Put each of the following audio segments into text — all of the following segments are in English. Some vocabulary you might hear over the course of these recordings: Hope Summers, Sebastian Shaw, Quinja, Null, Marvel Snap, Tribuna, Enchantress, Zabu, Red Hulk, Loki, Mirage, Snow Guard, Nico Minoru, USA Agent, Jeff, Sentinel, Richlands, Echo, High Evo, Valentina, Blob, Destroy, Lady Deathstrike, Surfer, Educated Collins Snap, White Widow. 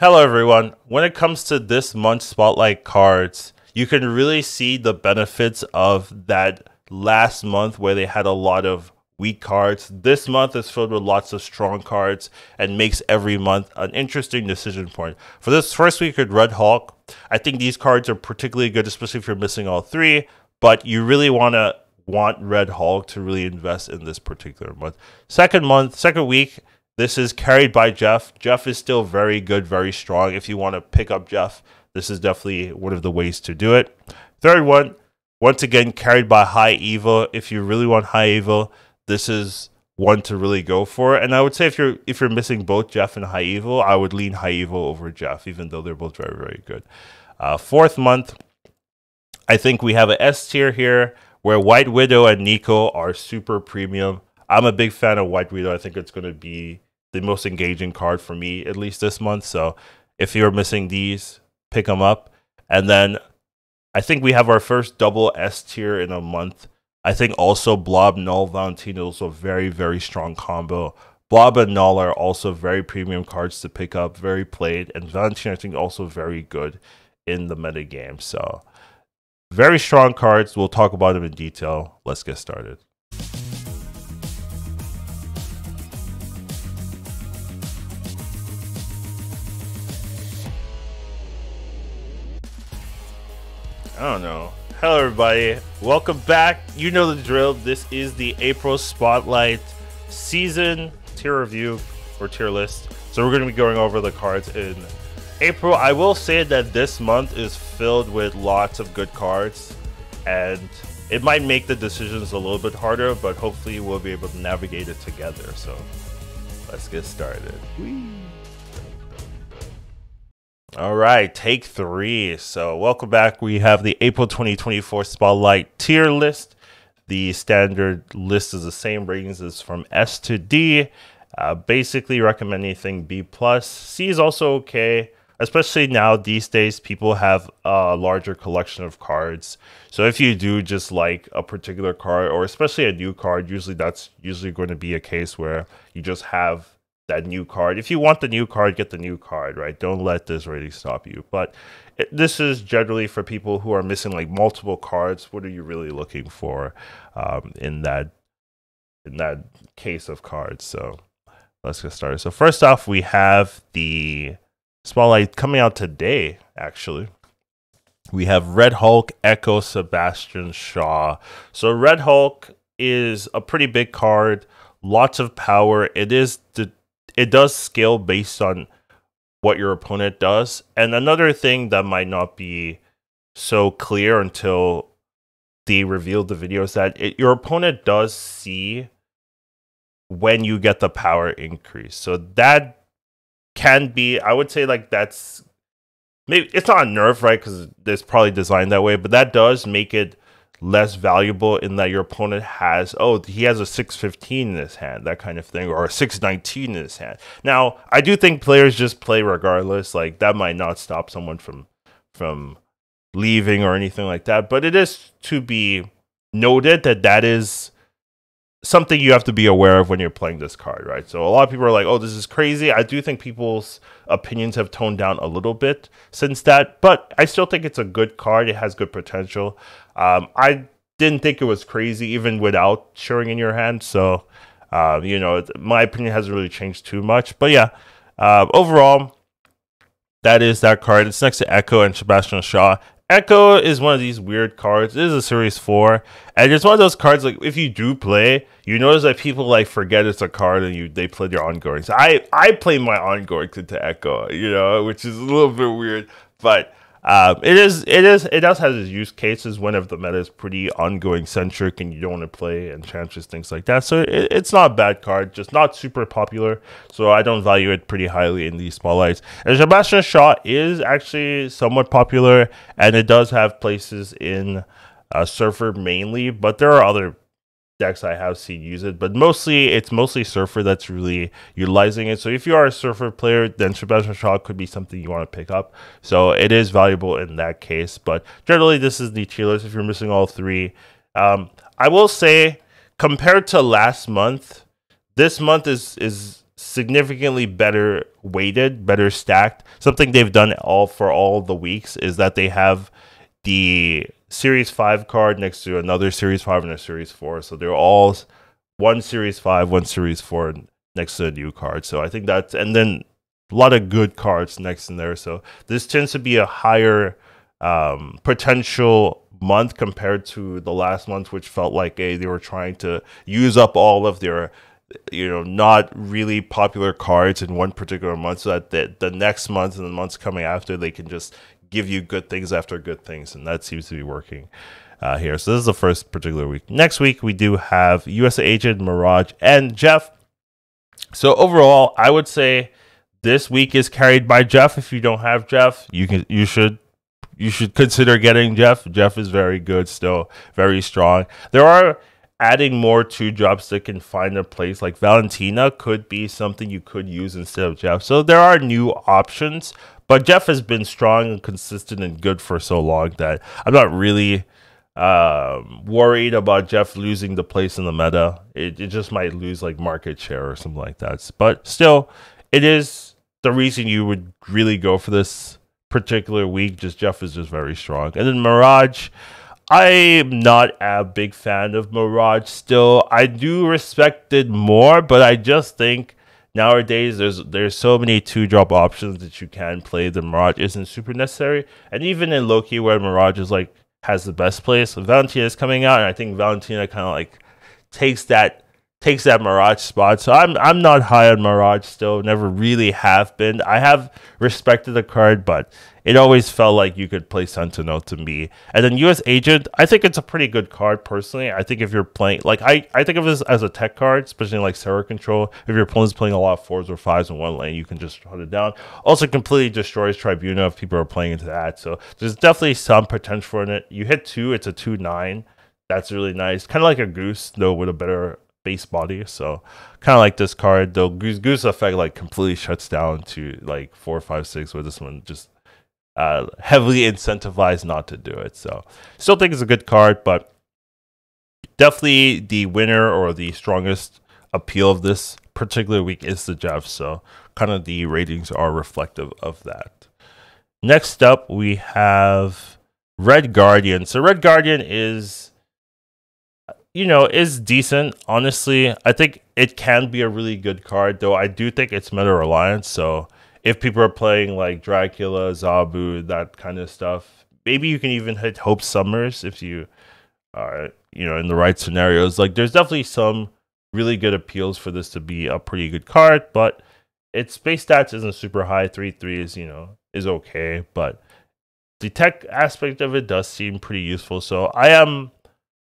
Hello everyone. When it comes to this month's Spotlight cards, you can really see the benefits of that last month where they had a lot of weak cards. This month is filled with lots of strong cards and makes every month an interesting decision point. For this first week at Red Hulk, I think these cards are particularly good, especially if you're missing all three, but you really want Red Hulk to really invest in this particular month. Second week, this is carried by Jeff. Jeff is still very good, very strong. If you want to pick up Jeff, this is definitely one of the ways to do it. Third one, once again, carried by High Evo. If you really want High Evo, this is one to really go for. And I would say if you're missing both Jeff and High Evo, I would lean High Evo over Jeff, even though they're both very, very good. Fourth month, I think we have an S tier here where White Widow and Nico are super premium. I'm a big fan of White Widow. I think it's going to be the most engaging card for me, at least this month. So if you're missing these, pick them up. And then I think we have our first double S tier in a month. I think also Blob, Null, Valentina also a very, very strong combo. Blob and Null are also very premium cards to pick up, very played. And Valentina, I think, also very good in the metagame. So very strong cards. We'll talk about them in detail. Let's get started. I don't know. Hello everybody, welcome back. You know the drill. This is the April Spotlight season tier review or tier list. So we're going to be going over the cards in April. I will say that this month is filled with lots of good cards, and it might make the decisions a little bit harder, but hopefully we'll be able to navigate it together. So let's get started. Whee. All right, take three. So welcome back. We have the April 2024 Spotlight tier list. The standard list is the same, ratings is from S to D. Basically recommend anything B+. C is also okay, especially now these days people have a larger collection of cards. So if you do just like a particular card, or especially a new card, usually that's usually going to be a case where you just have that new card. If you want the new card, get the new card, right? Don't let this rating stop you. But this is generally for people who are missing like multiple cards. What are you really looking for in that case of cards? So let's get started. So first off, we have the Spotlight coming out today. Actually, we have Red Hulk, Echo, Sebastian Shaw. So Red Hulk is a pretty big card, lots of power. It does scale based on what your opponent does. And another thing that might not be so clear until they reveal the video is that your opponent does see when you get the power increase. So that can be, I would say, like that's maybe it's not a nerf, right? Because it's probably designed that way, but that does make it less valuable in that your opponent has, oh, he has a 615 in his hand, that kind of thing, or a 619 in his hand. Now, I do think players just play regardless. Like, that might not stop someone from leaving or anything like that. But it is to be noted that that is something you have to be aware of when you're playing this card, right? So a lot of people are like, oh, this is crazy. I do think people's opinions have toned down a little bit since that, but I still think it's a good card. It has good potential. I didn't think it was crazy even without sharing in your hand. So, you know, my opinion hasn't really changed too much. But yeah, overall, that is that card. It's next to Echo and Sebastian Shaw. Echo is one of these weird cards. It is a series 4, and it's one of those cards, like if you do play, you notice that people like forget it's a card and they play their ongoings. I play my ongoings into Echo, you know, which is a little bit weird, but it does have its use cases whenever the meta is pretty ongoing centric and you don't want to play Enchantress, things like that. So it's not a bad card, just not super popular. So I don't value it pretty highly in these Spotlights. And Sebastian Shaw is actually somewhat popular, and it does have places in Surfer mainly, but there are other decks I have seen use it, but it's mostly Surfer that's really utilizing it. So if you are a Surfer player, then Sebastian Shaw could be something you want to pick up. So it is valuable in that case, but generally this is the tier list if you're missing all three. I will say, compared to last month, this month is significantly better weighted, better stacked. Something they've done for all the weeks is that they have the Series 5 card next to another Series 5 and a Series 4. So they're all one Series 5, one Series 4 next to a new card. So I think that's... And then a lot of good cards next in there. So this tends to be a higher potential month compared to the last month, which felt like they were trying to use up all of their, you know, not really popular cards in one particular month, so that the next month and the months coming after, they can just give you good things after good things. And that seems to be working here. So this is the first particular week. Next week, we do have USA Agent, Mirage, and Jeff. So overall, I would say this week is carried by Jeff. If you don't have Jeff, you should consider getting Jeff. Jeff is very good still, very strong. There are adding more two jobs that can find a place, like Valentina could be something you could use instead of Jeff. So there are new options, but Jeff has been strong and consistent and good for so long that I'm not really worried about Jeff losing the place in the meta. It just might lose like market share or something like that. But still, it is the reason you would really go for this particular week. Just Jeff is just very strong. And then Mirage, I'm not a big fan of Mirage still. I do respect it more, but I just think nowadays there's so many two-drop options that you can play. The Mirage isn't super necessary. And even in Loki, where Mirage is like has the best place, Valentina is coming out, and I think Valentina kind of like takes that Mirage spot. So I'm not high on Mirage still, never really have been. I have respected the card, but it always felt like you could play Sentinel to me. And then US Agent, I think it's a pretty good card personally. I think if you're playing, like I think of this as a tech card, especially like Serra Control. If your opponent's playing a lot of 4s or 5s in one lane, you can just hunt it down. Also completely destroys Tribuna if people are playing into that. So there's definitely some potential in it. You hit 2, it's a 2/9. That's really nice. Kind of like a Goose, though, with a better base body. So kind of like this card, the goose effect like completely shuts down to like 4, 5, 6, where this one just heavily incentivized not to do it. So still think it's a good card, but definitely the winner or the strongest appeal of this particular week is the Jeff. So kind of the ratings are reflective of that. Next up, we have Red Guardian. So Red Guardian is decent. Honestly, I think it can be a really good card, though I do think it's meta reliant. So if people are playing like Dracula, Zabu, that kind of stuff, maybe you can even hit Hope Summers if you are, in the right scenarios. Like there's definitely some really good appeals for this to be a pretty good card, but its base stats isn't super high. 3/3 is okay, but the tech aspect of it does seem pretty useful. So I am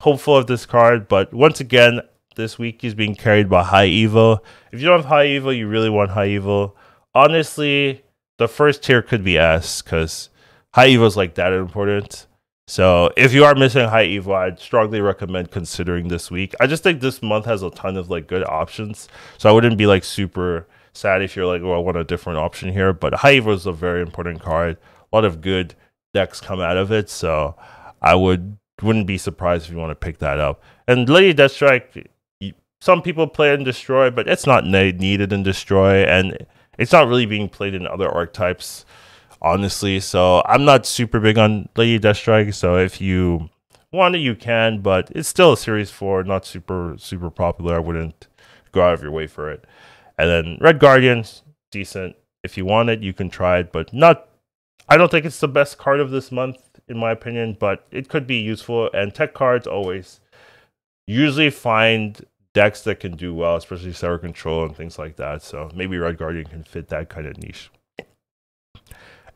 hopeful of this card, but once again, this week is being carried by High Evo. If you don't have High Evo, you really want High Evo. Honestly, the first tier could be S, because High Evo is like that important. So if you are missing High Evo, I'd strongly recommend considering this week. I just think this month has a ton of like good options, so I wouldn't be like super sad if you're like, oh, I want a different option here. But High Evo is a very important card. A lot of good decks come out of it, so I wouldn't be surprised if you want to pick that up. And Lady Deathstrike, some people play in Destroy, but it's not needed in Destroy, and it's not really being played in other archetypes, honestly. So I'm not super big on Lady Deathstrike, so if you want it, you can, but it's still a Series 4, not super popular. I wouldn't go out of your way for it. And then Red Guardian, decent. If you want it, you can try it, but I don't think it's the best card of this month, in my opinion, but it could be useful. And tech cards always usually find decks that can do well, especially Surfer Control and things like that. So maybe Red Guardian can fit that kind of niche.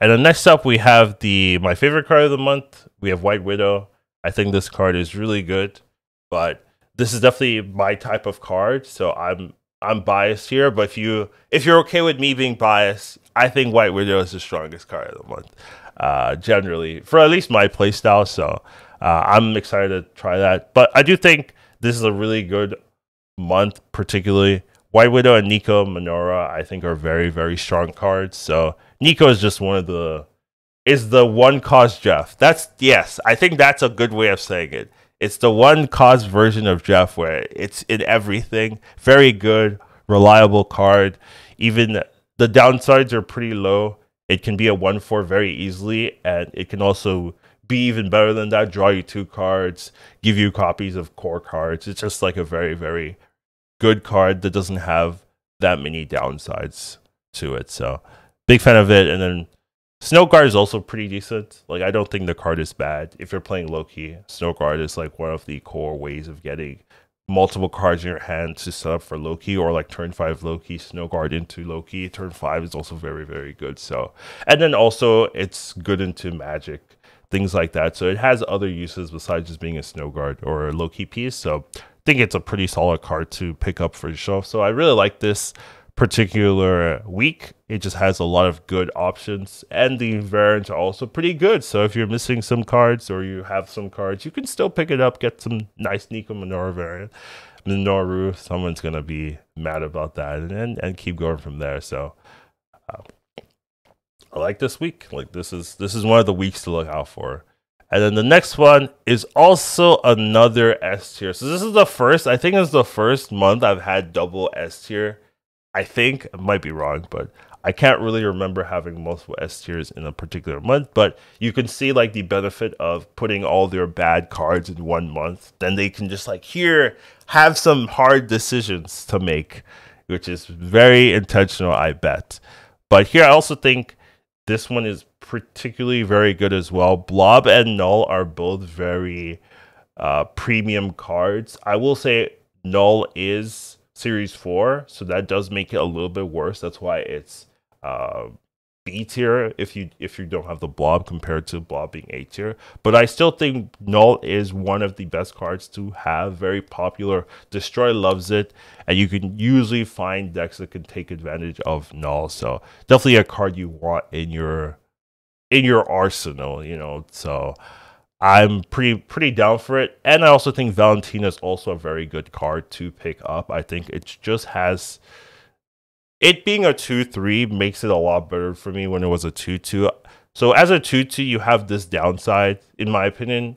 And then next up, we have my favorite card of the month. We have White Widow. I think this card is really good, but this is definitely my type of card, so I'm biased here. But if you're okay with me being biased, I think White Widow is the strongest card of the month, generally, for at least my playstyle. So I'm excited to try that. But I do think this is a really good month, particularly. White Widow and Nico Minoru, I think, are very, very strong cards. So Nico is just the one cause Jeff. Yes, I think that's a good way of saying it. It's the one cause version of Jeff, where it's in everything. Very good, reliable card. Even the downsides are pretty low. It can be a 1/4 very easily, and it can also be even better than that. Draw you 2 cards, give you copies of core cards. It's just like a very, very good card that doesn't have that many downsides to it. So big fan of it. And then Snow Guard is also pretty decent. Like, I don't think the card is bad. If you're playing Loki, Snow Guard is like one of the core ways of getting multiple cards in your hand to set up for Loki, or like turn 5 Loki, Snow Guard into Loki. Turn 5 is also very, very good. So, and then also it's good into Magic, things like that. So it has other uses besides just being a Snow Guard or a Loki piece. So I think it's a pretty solid card to pick up for yourself. So I really like this particular week. It just has a lot of good options, and the variants are also pretty good. So if you're missing some cards or you have some cards, you can still pick it up, get some nice Nico Minoru variant. Minoru, someone's gonna be mad about that, and keep going from there. So I like this week. Like, this is one of the weeks to look out for. And then the next one is also another S tier. So this is the first, I think it's the first month I've had double S tier. I think, I might be wrong, but I can't really remember having multiple S tiers in a particular month. But you can see like the benefit of putting all their bad cards in one month. Then they can just like here have some hard decisions to make, which is very intentional, I bet. But here I also think this one is particularly very good as well. Blob and Null are both very premium cards. I will say Null is Series 4, so that does make it a little bit worse. That's why it's B tier if you don't have the Blob, compared to Blob being A tier. But I still think Null is one of the best cards to have. Very popular. Destroy loves it, and you can usually find decks that can take advantage of Null. So definitely a card you want in your arsenal, you know. So I'm pretty down for it. And I also think Valentina is also a very good card to pick up. I think it just has, it being a 2-3 makes it a lot better for me when it was a 2-2. So as a 2-2, you have this downside, in my opinion,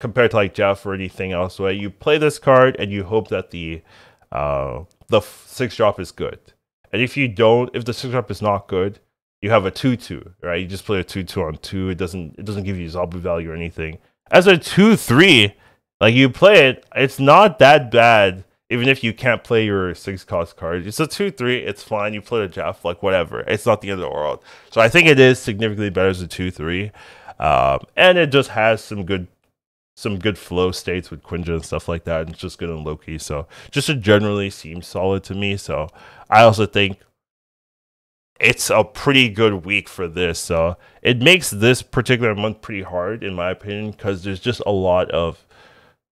compared to like Jeff or anything else, where you play this card and you hope that the 6-drop is good. And if you don't, if the 6-drop is not good, you have a 2-2, right? You just play a 2-2 on 2. It doesn't give you Zabu value or anything. As a 2-3, like, you play it, it's not that bad, even if you can't play your 6-cost card. It's a 2-3, it's fine. You play a Jeff, like, whatever. It's not the end of the world. So I think it is significantly better as a 2-3. And it just has some good flow states with Quinja and stuff like that. And it's just good on Loki. So just it generally seems solid to me. So I also think it's a pretty good week for this. So it makes this particular month pretty hard, in my opinion, because there's just a lot of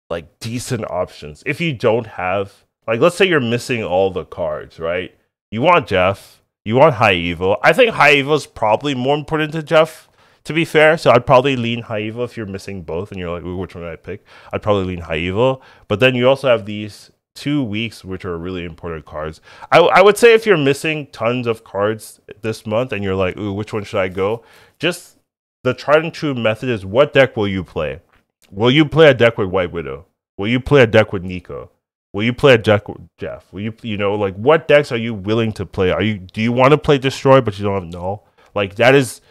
like decent options. If you don't have, like, let's say you're missing all the cards, right? You want Jeff, you want High Evo. I think High Evo is probably more important to Jeff, to be fair. So I'd probably lean High Evo if you're missing both and you're like, ooh, which one did I pick? I'd probably lean High Evo. But then you also have these 2 weeks which are really important cards. I would say if you're missing tons of cards this month and you're like, ooh, which one should I go, just the tried and true method is, what deck will you play? Will you play a deck with White Widow? Will you play a deck with Nico? Will you play a deck with Jeff? Will you know, like, what decks are you willing to play? Do you want to play Destroy but you don't have Null? Like, that is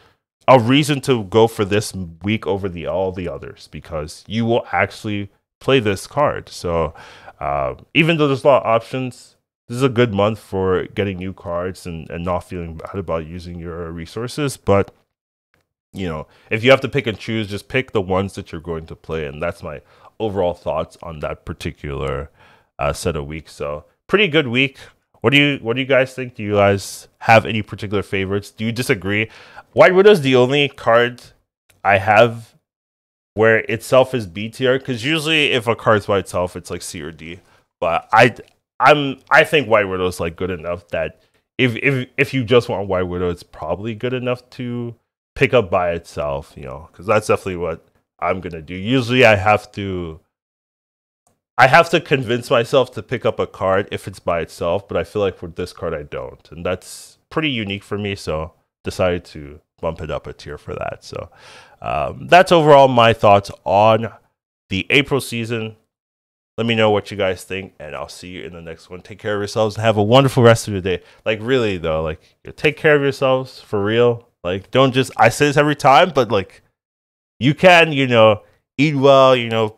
a reason to go for this week over all the others, because you will actually play this card. So even though there's a lot of options, this is a good month for getting new cards and not feeling bad about using your resources. But, you know, if you have to pick and choose, just pick the ones that you're going to play. And that's my overall thoughts on that particular set of weeks. So pretty good week. What do you guys think? Do you guys have any particular favorites? Do you disagree? White Widow is the only card I have where itself is B tier, because usually if a card's by itself, it's like C or D. But I think White Widow is like good enough that if you just want White Widow, it's probably good enough to pick up by itself, you know, because that's definitely what I'm gonna do. Usually I have to convince myself to pick up a card if it's by itself, but I feel like for this card I don't, and that's pretty unique for me. So decided to bump it up a tier for that. So that's overall my thoughts on the April season. Let me know what you guys think, and I'll see you in the next one. Take care of yourselves and have a wonderful rest of your day. Like, really, though, like, take care of yourselves for real. Like, don't just, I say this every time, but like, you can, you know, eat well, you know,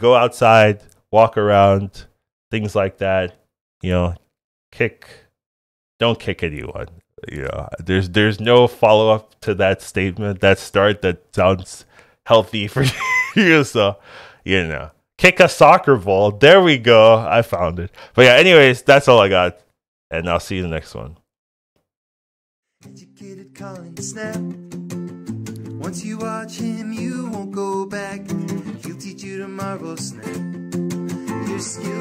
go outside, walk around, things like that, you know, don't kick anyone. You know, there's no follow up to that statement, that start that sounds healthy for you. So, you know, kick a soccer ball. There we go. I found it. But yeah, anyways, that's all I got, and I'll see you in the next one. Educated Colin Snap. Once you watch him, you won't go back. He'll teach you to Marvel Snap. Your skill